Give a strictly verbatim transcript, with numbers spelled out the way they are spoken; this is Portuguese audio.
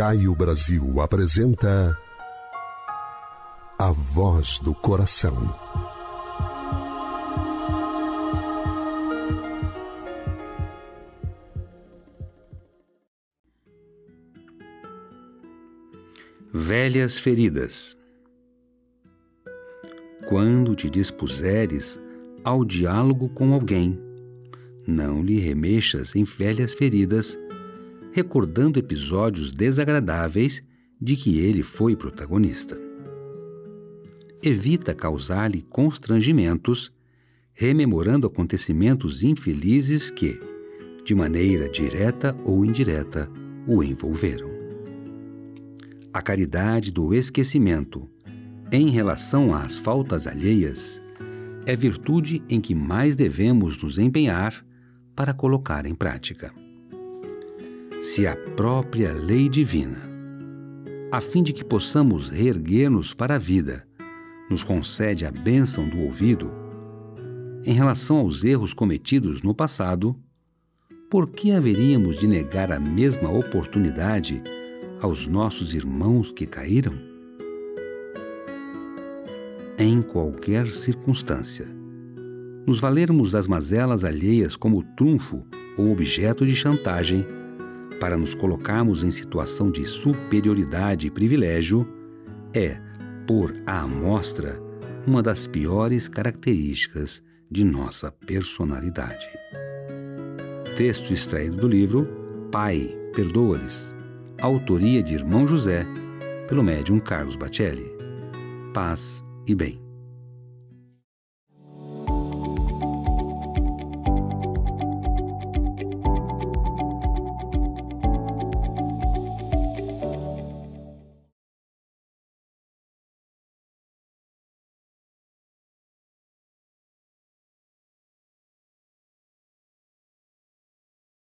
Caio Brasil apresenta A Voz do Coração. Velhas Feridas. Quando te dispuseres ao diálogo com alguém, não lhe remexas em velhas feridas, recordando episódios desagradáveis de que ele foi protagonista. Evita causar-lhe constrangimentos, rememorando acontecimentos infelizes que, de maneira direta ou indireta, o envolveram. A caridade do esquecimento, em relação às faltas alheias, é virtude em que mais devemos nos empenhar para colocar em prática. Se a própria lei divina, a fim de que possamos reerguer-nos para a vida, nos concede a bênção do ouvido, em relação aos erros cometidos no passado, por que haveríamos de negar a mesma oportunidade aos nossos irmãos que caíram? Em qualquer circunstância, nos valermos das mazelas alheias como trunfo ou objeto de chantagem, para nos colocarmos em situação de superioridade e privilégio, é, por a amostra, uma das piores características de nossa personalidade. Texto extraído do livro Pai, Perdoa-lhes, autoria de Irmão José, pelo médium Carlos Bacelli. Paz e bem.